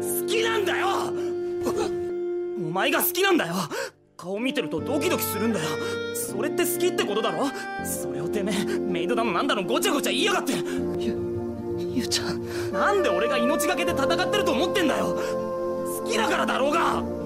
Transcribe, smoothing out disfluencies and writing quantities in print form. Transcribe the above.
好きなんだよ。お前が好きなんだよ。顔見てるとドキドキするんだよ。それって好きってことだろ。それをてめえメイドだのなんだのごちゃごちゃ言いやがって。ゆうちゃん、なんで俺が命がけで戦ってると思ってんだよ。好きだからだろうが。